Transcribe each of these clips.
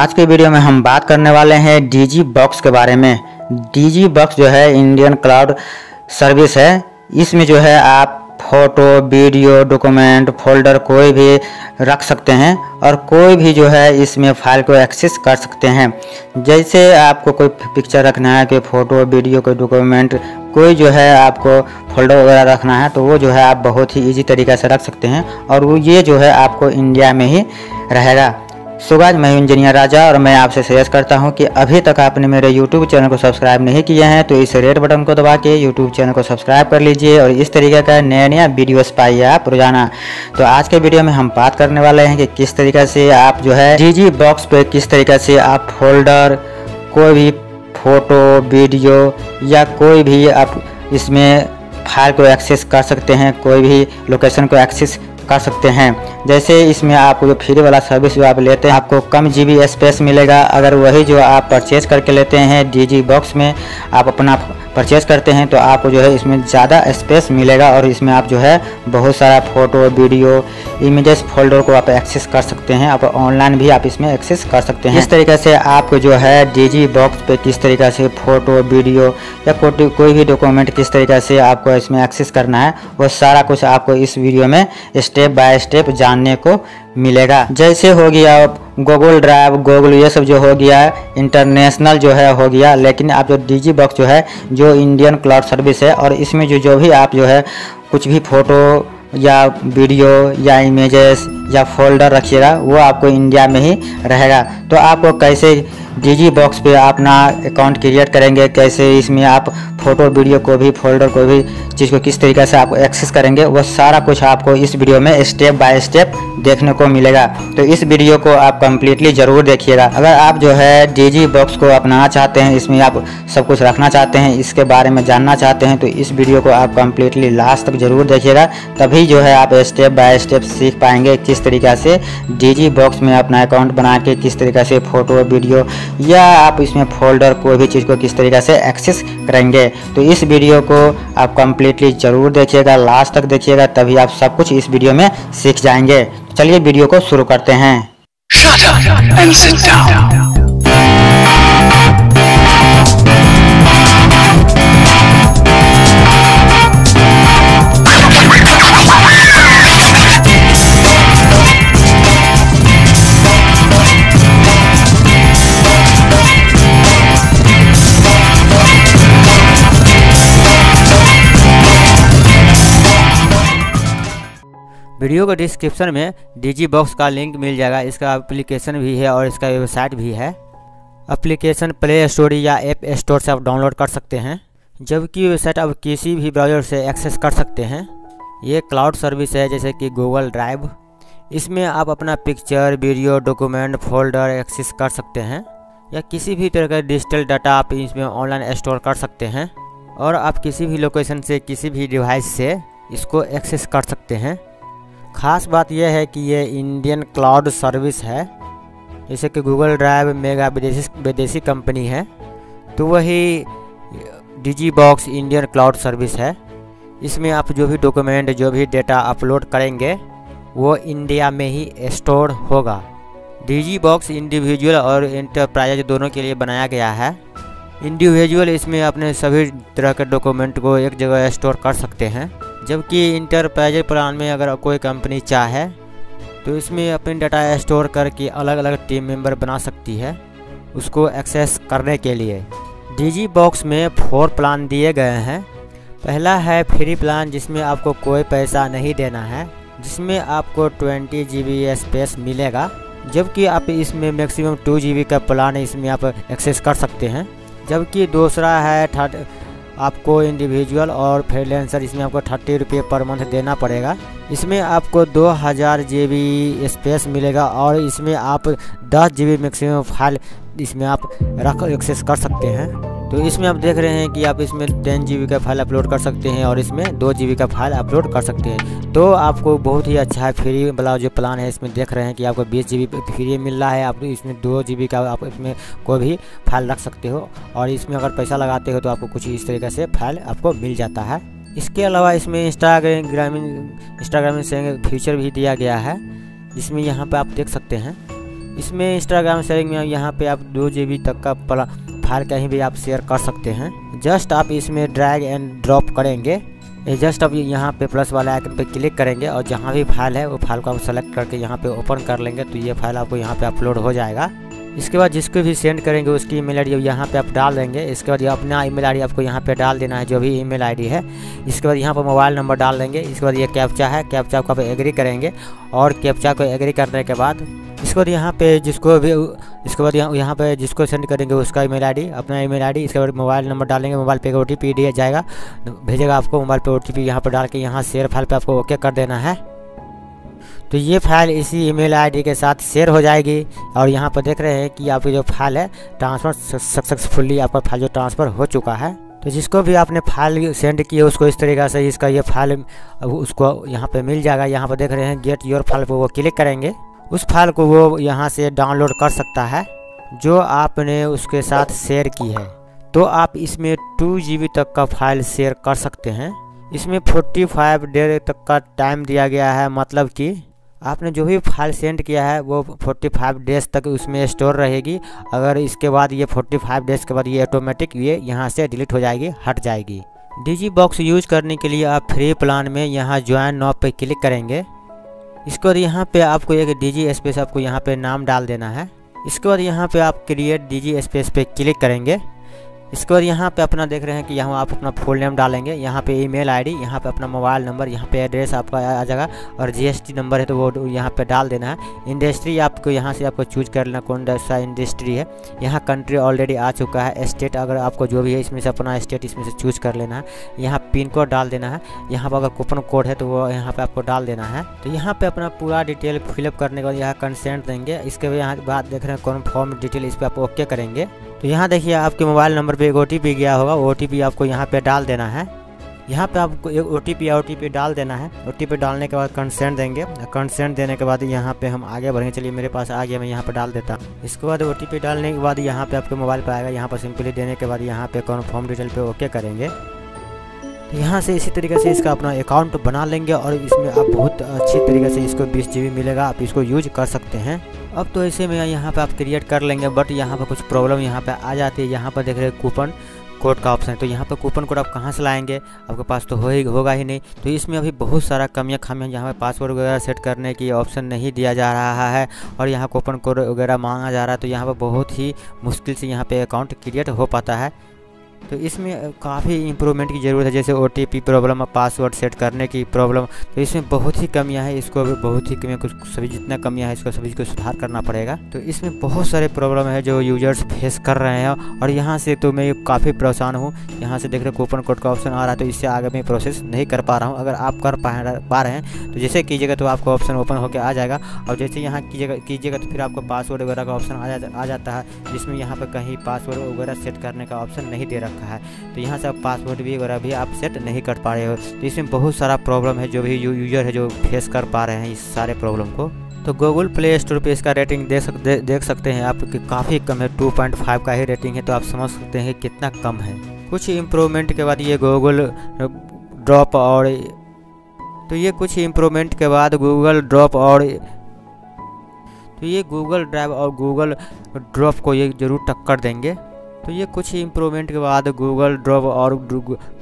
आज के वीडियो में हम बात करने वाले हैं DigiBox के बारे में। DigiBox जो है इंडियन क्लाउड सर्विस है। इसमें जो है आप फोटो, वीडियो, डॉक्यूमेंट, फोल्डर कोई भी रख सकते हैं और कोई भी जो है इसमें फाइल को एक्सेस कर सकते हैं। जैसे आपको कोई पिक्चर रखना है, कोई फ़ोटो, वीडियो, कोई डॉक्यूमेंट, कोई जो है आपको फोल्डर वगैरह रखना है तो वो जो है आप बहुत ही ईजी तरीक़े से रख सकते हैं और वो ये जो है आपको इंडिया में ही रहेगा। सो गाइस, मैं इंजीनियर राजा और मैं आपसे सजेस्ट करता हूं कि अभी तक आपने मेरे YouTube चैनल को सब्सक्राइब नहीं किया है तो इस रेड बटन को दबा के YouTube चैनल को सब्सक्राइब कर लीजिए और इस तरीके का नया नया वीडियोस पाइए आप रोजाना। तो आज के वीडियो में हम बात करने वाले हैं कि किस तरीके से आप जो है DigiBox पे किस तरीके से आप फोल्डर, कोई भी फोटो, वीडियो या कोई भी आप इसमें फाइल को एक्सेस कर सकते हैं, कोई भी लोकेशन को एक्सेस कर सकते हैं। जैसे इसमें आपको जो फ्री वाला सर्विस जो आप लेते हैं आपको कम जीबी स्पेस मिलेगा। अगर वही जो आप परचेज़ करके लेते हैं DigiBox में आप अपना परचेज़ करते हैं तो आपको जो है इसमें ज़्यादा स्पेस मिलेगा और इसमें आप जो है बहुत सारा फ़ोटो, वीडियो, इमेजेस, फोल्डर को आप एक्सेस कर सकते हैं। आप ऑनलाइन भी आप इसमें एक्सेस कर सकते हैं। इस तरीके से आपको जो है DigiBox पे किस तरीके से फ़ोटो, वीडियो या कोई भी डॉक्यूमेंट किस तरीके से आपको इसमें एक्सेस करना है वो सारा कुछ आपको इस वीडियो में स्टेप बाय स्टेप जानने को मिलेगा। जैसे हो गया गूगल ड्राइव, गूगल ये सब जो हो गया इंटरनेशनल जो है हो गया, लेकिन आप जो DigiBox जो है जो इंडियन क्लाउड सर्विस है और इसमें जो जो भी आप जो है कुछ भी फ़ोटो या वीडियो या इमेजेस या फोल्डर रखिएगा वो आपको इंडिया में ही रहेगा। तो आपको कैसे DigiBox पे अपना अकाउंट क्रिएट करेंगे, कैसे इसमें आप फ़ोटो, वीडियो को भी, फोल्डर को भी चीज़ को किस तरीके से आप एक्सेस करेंगे वो सारा कुछ आपको इस वीडियो में स्टेप बाय स्टेप देखने को मिलेगा। तो इस वीडियो को आप कम्प्लीटली ज़रूर देखिएगा। अगर आप जो है DigiBox को अपनाना चाहते हैं, इसमें आप सब कुछ रखना चाहते हैं, इसके बारे में जानना चाहते हैं तो इस वीडियो को आप कम्प्लीटली लास्ट तक ज़रूर देखिएगा। तभी जो है आप स्टेप बाय स्टेप सीख पाएंगे किस तरीके से DigiBox में अपना अकाउंट बना के किस तरीके से फ़ोटो, वीडियो या आप इसमें फोल्डर कोई भी चीज़ को किस तरीके से एक्सेस करेंगे। तो इस वीडियो को आप कम्प्लीटली ज़रूर देखिएगा, लास्ट तक देखिएगा, तभी आप सब कुछ इस वीडियो में सीख जाएंगे। चलिए वीडियो को शुरू करते हैं। Shut up and sit down. Video के डिस्क्रिप्शन में DigiBox का लिंक मिल जाएगा। इसका एप्लीकेशन भी है और इसका वेबसाइट भी है। एप्लीकेशन प्ले स्टोर या ऐप स्टोर से आप डाउनलोड कर सकते हैं, जबकि वेबसाइट आप किसी भी ब्राउज़र से एक्सेस कर सकते हैं। ये क्लाउड सर्विस है जैसे कि गूगल ड्राइव। इसमें आप अपना picture, video, document, folder access कर सकते हैं या किसी भी तरह का डिजिटल डाटा आप इसमें ऑनलाइन स्टोर कर सकते हैं और आप किसी भी लोकेशन से, किसी भी डिवाइस से इसको एक्सेस कर सकते हैं। खास बात यह है कि ये इंडियन क्लाउड सर्विस है। जैसे कि गूगल ड्राइव, मेगा विदेशी कंपनी है तो वही DigiBox इंडियन क्लाउड सर्विस है। इसमें आप जो भी डॉक्यूमेंट, जो भी डेटा अपलोड करेंगे वो इंडिया में ही स्टोर होगा। DigiBox इंडिविजुअल और एंटरप्राइज दोनों के लिए बनाया गया है। इंडिविजुअल इसमें अपने सभी तरह के डॉक्यूमेंट को एक जगह स्टोर कर सकते हैं, जबकि इंटरप्राइज प्लान में अगर कोई कंपनी चाहे तो इसमें अपने डाटा स्टोर करके अलग अलग टीम मेंबर बना सकती है उसको एक्सेस करने के लिए। DigiBox में 4 प्लान दिए गए हैं। पहला है फ्री प्लान, जिसमें आपको कोई पैसा नहीं देना है, जिसमें आपको 20 GB स्पेस मिलेगा, जबकि आप इसमें मैक्सिमम 2 GB का प्लान इसमें आप एक्सेस कर सकते हैं। जबकि दूसरा है आपको इंडिविजुअल और फ्रीलांसर, इसमें आपको 30 रुपये पर मंथ देना पड़ेगा। इसमें आपको 2000 GB स्पेस मिलेगा और इसमें आप 10 GB मैक्सिमम फाइल इसमें आप रख एक्सेस कर सकते हैं। तो इसमें आप देख रहे हैं कि आप इसमें 10 GB का फाइल अपलोड कर सकते हैं और इसमें 2 GB का फाइल अपलोड कर सकते हैं। तो आपको बहुत ही अच्छा है। फ्री वाला जो प्लान है इसमें देख रहे हैं कि आपको 20 GB फ्री मिल रहा है। आप इसमें 2 GB का आप इसमें कोई भी फाइल रख सकते हो और इसमें अगर पैसा लगाते हो तो आपको कुछ इस तरीके से फाइल आपको मिल जाता है। इसके अलावा इसमें इंस्टाग्राम से फीचर भी दिया गया है, जिसमें यहाँ पर आप देख सकते हैं इसमें इंस्टाग्राम शेयरिंग में यहाँ पे आप 2 GB तक का फाइल कहीं भी आप शेयर कर सकते हैं। जस्ट आप इसमें ड्रैग एंड ड्रॉप करेंगे, जस्ट आप यहाँ पे प्लस वाला आइकन पे क्लिक करेंगे और जहाँ भी फाइल है वो फाइल को आप सेलेक्ट करके यहाँ पे ओपन कर लेंगे तो ये फाइल आपको यहाँ पे अपलोड हो जाएगा। इसके बाद जिसको भी सेंड करेंगे उसकी ईमेल आईडी यहाँ पे आप डाल देंगे। इसके बाद अपना ईमेल आईडी आपको यहाँ पे डाल देना है, जो भी ईमेल आईडी है। इसके बाद यहाँ पर मोबाइल नंबर डाल देंगे। इसके बाद ये कैप्चा है, कैप्चा को आप एग्री करेंगे और कैप्चा को एग्री करने के बाद इसके बाद यहाँ पे जिसको भी इसके बाद यहाँ पे जिसको सेंड करेंगे उसका ईमेल आईडी, अपना ईमेल आईडी, इसके बाद मोबाइल नंबर डालेंगे। मोबाइल पे OTP दिया जाएगा, भेजेगा आपको मोबाइल पे OTP यहाँ पर डाल के यहाँ शेयर फाइल पे आपको ओके कर देना है। तो ये फाइल इसी ईमेल आईडी के साथ शेयर हो जाएगी और यहाँ पर देख रहे हैं कि आपकी जो फाइल है ट्रांसफ़र सक्सेसफुली आपका फाइल जो ट्रांसफ़र हो चुका है। तो जिसको भी आपने फाइल सेंड की है उसको इस तरीक़ा से इसका ये फाइल उसको यहाँ पर मिल जाएगा। यहाँ पर देख रहे हैं गेट योर फाइल पर वो क्लिक करेंगे, उस फाइल को वो यहाँ से डाउनलोड कर सकता है जो आपने उसके साथ शेयर की है। तो आप इसमें 2 GB तक का फाइल शेयर कर सकते हैं। इसमें 45 डेज तक का टाइम दिया गया है, मतलब कि आपने जो भी फाइल सेंड किया है वो 45 डेज तक उसमें स्टोर रहेगी। अगर इसके बाद ये 45 डेज के बाद ये ऑटोमेटिक ये यहाँ से डिलीट हो जाएगी, हट जाएगी। DigiBox यूज़ करने के लिए आप फ्री प्लान में यहाँ ज्वाइन नाउ पर क्लिक करेंगे। इसके बाद यहाँ पे आपको एक DG स्पेस आपको यहाँ पे नाम डाल देना है। इसके बाद यहाँ पे आप क्रिएट DG स्पेस पे क्लिक करेंगे। इसके बाद यहाँ पे अपना देख रहे हैं कि यहाँ आप अपना फुल नेम डालेंगे, यहाँ पे ईमेल आईडी, यहाँ पे अपना मोबाइल नंबर, यहाँ पे एड्रेस आपका आ जाएगा और GST नंबर है तो वो यहाँ पे डाल देना है। इंडस्ट्री आपको यहाँ से आपको चूज कर लेना कौन सा इंडस्ट्री है। यहाँ कंट्री ऑलरेडी आ चुका है। स्टेट अगर आपको जो भी है इसमें से अपना स्टेट इसमें से चूज कर लेना है। यहाँ पिन कोड डाल देना है। यहाँ पर अगर कूपन कोड है तो वो यहाँ पर आपको डाल देना है। तो यहाँ पर अपना पूरा डिटेल फिलअप करने के बाद यहाँ कंसेंट देंगे। इसके बाद यहाँ बात देख रहे हैं कन्फर्म डिटेल, इस पर आप ओके करेंगे। तो यहाँ देखिए आपके मोबाइल नंबर पे एक OTP गया होगा, OTP आपको यहाँ पे डाल देना है। यहाँ पे आपको एक OTP डाल देना है। OTP डालने के बाद कंसेंट देंगे। कंसेंट देने के बाद यहाँ पे हम आगे बढ़ेंगे। चलिए मेरे पास आ गया, मैं यहाँ पे डाल देता हूँ। इसके बाद OTP डालने के बाद यहाँ पे आपके मोबाइल पर आएगा। यहाँ पर सिंपली देने के बाद यहाँ पे कन्फर्म डिटेल पे ओके करेंगे। यहाँ से इसी तरीके से इसका अपना अकाउंट बना लेंगे और इसमें आप बहुत अच्छी तरीके से इसको 20 GB मिलेगा, आप इसको यूज कर सकते हैं। अब तो ऐसे में यहाँ पे आप क्रिएट कर लेंगे, बट यहाँ पर कुछ प्रॉब्लम यहाँ पे आ जाती है। यहाँ पर देख रहे हैं कूपन कोड का ऑप्शन है, तो यहाँ पर कूपन कोड आप कहाँ से लाएंगे, आपके पास तो होगा ही नहीं। तो इसमें अभी बहुत सारा कमियाँ खामियाँ, यहाँ पर पासवर्ड वगैरह सेट करने की ऑप्शन नहीं दिया जा रहा है और यहाँ कूपन कोड वगैरह मांगा जा रहा है। तो यहाँ पर बहुत ही मुश्किल से यहाँ पर अकाउंट क्रिएट हो पाता है। तो इसमें काफ़ी इम्प्रूवमेंट की ज़रूरत है, जैसे OTP प्रॉब्लम और पासवर्ड सेट करने की प्रॉब्लम। तो इसमें बहुत ही कमियां हैं, इसको भी बहुत ही कमियां कुछ सभी जितना कमियां हैं इसको सभी को सुधार करना पड़ेगा। तो इसमें बहुत सारे प्रॉब्लम है जो यूजर्स फेस कर रहे हैं और यहाँ से तो मैं काफ़ी परेशान हूँ। यहाँ से देख रहे कूपन कोड का ऑप्शन आ रहा है, तो इससे आगे मैं प्रोसेस नहीं कर पा रहा हूँ। अगर आप कर पा रहे हैं तो जैसे कीजिएगा तो आपको ऑप्शन ओपन होकर आ जाएगा और जैसे यहाँ कीजिएगा तो फिर आपको पासवर्ड वगैरह का ऑप्शन आ जाता है, जिसमें यहाँ पर कहीं पासवर्ड वगैरह सेट करने का ऑप्शन नहीं दे रहा है। तो यहाँ से आप पासवर्ड भी वगैरह भी आप सेट नहीं कर पा रहे हो। तो इसमें बहुत सारा प्रॉब्लम है जो भी यूजर है जो फेस कर पा रहे हैं इस सारे प्रॉब्लम को। तो गूगल प्ले स्टोर पे इसका रेटिंग देख सकते हैं आप कि काफ़ी कम है, 2.5 का ही रेटिंग है। तो आप समझ सकते हैं कितना कम है। कुछ इम्प्रूवमेंट के बाद ये गूगल ड्रॉप और ये गूगल ड्राइव और गूगल ड्रॉप को ये जरूर टक्कर देंगे। तो ये कुछ इम्प्रूवमेंट के बाद गूगल ड्राइव और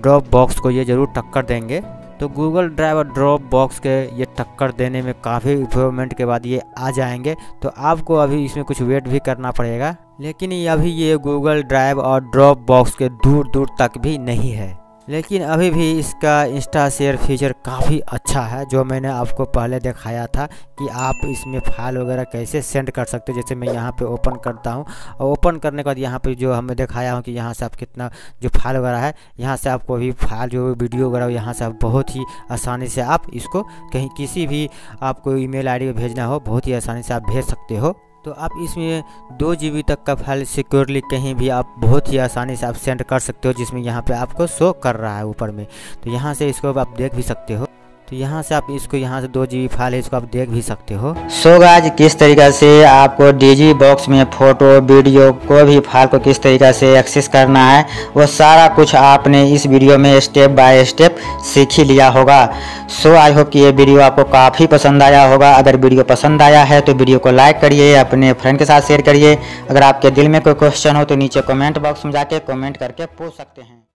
ड्रॉपबॉक्स को ये ज़रूर टक्कर देंगे। तो गूगल ड्राइव और ड्रॉपबॉक्स के ये टक्कर देने में काफ़ी इम्प्रूवमेंट के बाद ये आ जाएंगे। तो आपको अभी इसमें कुछ वेट भी करना पड़ेगा, लेकिन अभी ये गूगल ड्राइव और ड्रॉपबॉक्स के दूर दूर तक भी नहीं है। लेकिन अभी भी इसका इंस्टा शेयर फीचर काफ़ी अच्छा है, जो मैंने आपको पहले दिखाया था कि आप इसमें फाइल वगैरह कैसे सेंड कर सकते हो। जैसे मैं यहाँ पे ओपन करता हूँ और ओपन करने के बाद यहाँ पे जो हमें दिखाया हूँ कि यहाँ से आप कितना जो फाइल वगैरह है, यहाँ से आपको भी फाइल जो वीडियो वगैरह यहाँ से आप बहुत ही आसानी से आप इसको कहीं किसी भी आपको ईमेल आई डी पर भेजना हो बहुत ही आसानी से आप भेज सकते हो। तो आप इसमें 2 GB तक का फाइल सिक्योरली कहीं भी आप बहुत ही आसानी से आप सेंड कर सकते हो, जिसमें यहाँ पे आपको शो कर रहा है ऊपर में। तो यहाँ से इसको आप देख भी सकते हो। तो यहाँ से आप इसको, यहाँ से 2 GB फाइल है, इसको आप देख भी सकते हो। सो गाइस, किस तरीका से आपको डिजी बॉक्स में फोटो वीडियो कोई भी फाइल को किस तरीका से एक्सेस करना है वो सारा कुछ आपने इस वीडियो में स्टेप बाय स्टेप सीख ही लिया होगा। सो आई होप कि ये वीडियो आपको काफ़ी पसंद आया होगा। अगर वीडियो पसंद आया है तो वीडियो को लाइक करिए, अपने फ्रेंड के साथ शेयर करिए। अगर आपके दिल में कोई क्वेश्चन हो तो नीचे कमेंट बॉक्स में जाके कमेंट करके पूछ सकते हैं।